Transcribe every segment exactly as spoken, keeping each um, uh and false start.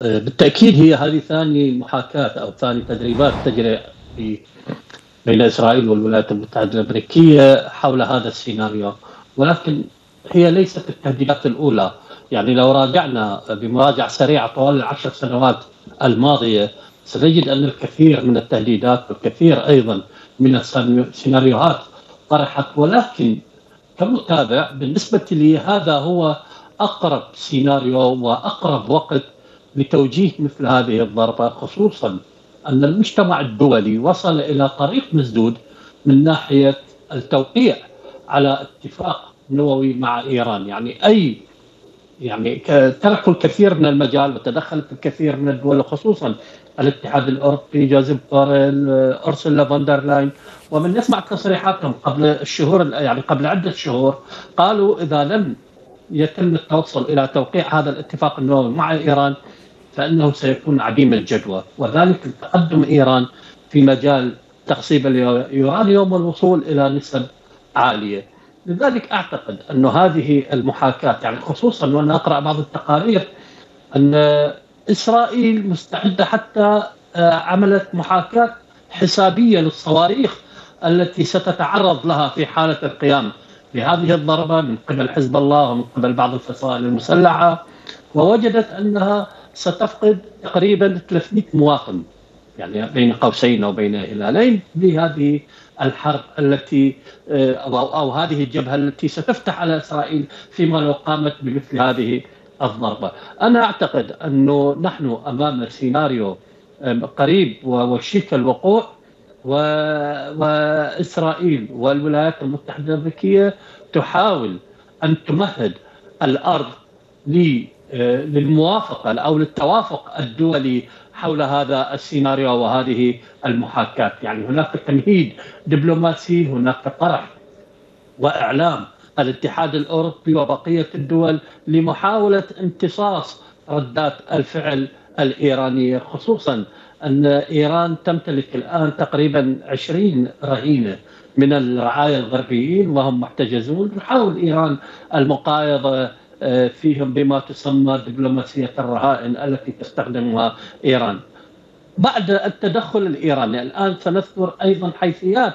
بالتأكيد هي هذه ثاني محاكاة أو ثاني تدريبات تجري بين إسرائيل والولايات المتحدة الأمريكية حول هذا السيناريو، ولكن هي ليست التهديدات الأولى. يعني لو راجعنا بمراجعة سريعة طوال العشر سنوات الماضية سنجد أن الكثير من التهديدات والكثير أيضا من السيناريوهات طرحت، ولكن كمتابع بالنسبة لي هذا هو أقرب سيناريو وأقرب وقت لتوجيه مثل هذه الضربة، خصوصا أن المجتمع الدولي وصل إلى طريق مسدود من ناحية التوقيع على اتفاق نووي مع إيران. يعني أي يعني تركوا الكثير من المجال وتدخلت الكثير من الدول خصوصا الاتحاد الأوروبي، جوزيف بوريل، أرسولا فون دير لاين، ومن نسمع تصريحاتهم قبل الشهور يعني قبل عدة شهور قالوا إذا لم يتم التوصل إلى توقيع هذا الاتفاق النووي مع إيران فإنه سيكون عديم الجدوى، وذلك تقدم إيران في مجال تخصيب اليورانيوم والوصول إلى نسب عالية. لذلك أعتقد أن هذه المحاكاة يعني خصوصا وأنا أقرأ بعض التقارير أن إسرائيل مستعدة حتى عملت محاكاة حسابية للصواريخ التي ستتعرض لها في حالة القيام بهذه الضربة من قبل حزب الله ومن قبل بعض الفصائل المسلحة، ووجدت أنها ستفقد تقريبا ثلاثمئة مواطن يعني بين قوسين أو بين هلالين بهذه الحرب التي أو, أو هذه الجبهة التي ستفتح على إسرائيل فيما لو قامت بمثل هذه الضربة. أنا أعتقد أنه نحن أمام سيناريو قريب وشيك الوقوع، وإسرائيل والولايات المتحدة الأمريكية تحاول أن تمهد الأرض للموافقة أو للتوافق الدولي حول هذا السيناريو وهذه المحاكاة. يعني هناك تمهيد دبلوماسي، هناك طرح وإعلام الاتحاد الأوروبي وبقية الدول لمحاولة امتصاص ردات الفعل الإيرانية، خصوصاً أن إيران تمتلك الآن تقريباً عشرين رهينة من الرعايا الغربيين وهم محتجزون. تحاول إيران المقايضة فيهم بما تسمى دبلوماسية الرهائن التي تستخدمها إيران. بعد التدخل الإيراني الآن سنذكر أيضاً حيثيات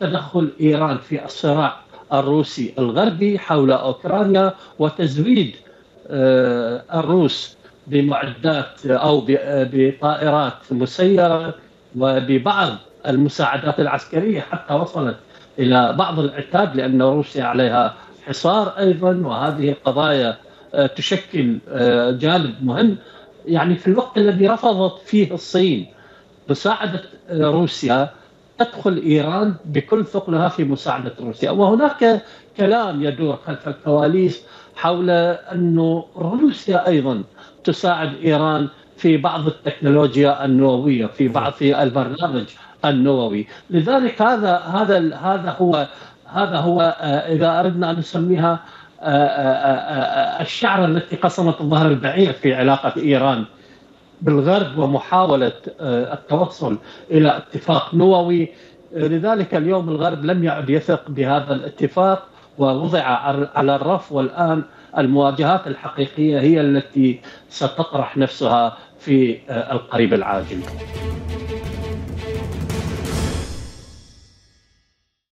تدخل إيران في الصراع الروسي الغربي حول أوكرانيا وتزويد الروس بمعدات أو بطائرات مسيرة وببعض المساعدات العسكرية حتى وصلت إلى بعض العتاد لأن روسيا عليها حصار أيضا، وهذه القضايا تشكل جانب مهم. يعني في الوقت الذي رفضت فيه الصين مساعدة روسيا تدخل إيران بكل ثقلها في مساعدة روسيا، وهناك كلام يدور خلف الكواليس حول أن روسيا أيضا تساعد إيران في بعض التكنولوجيا النووية في بعض في البرنامج النووي. لذلك هذا هذا هذا هو هذا هو إذا أردنا أن نسميها الشعرة التي قصمت الظهر البعير في علاقة إيران بالغرب ومحاولة التوصل إلى اتفاق نووي. لذلك اليوم الغرب لم يعد يثق بهذا الاتفاق ووضع على الرف، والآن المواجهات الحقيقية هي التي ستطرح نفسها في القريب العاجل.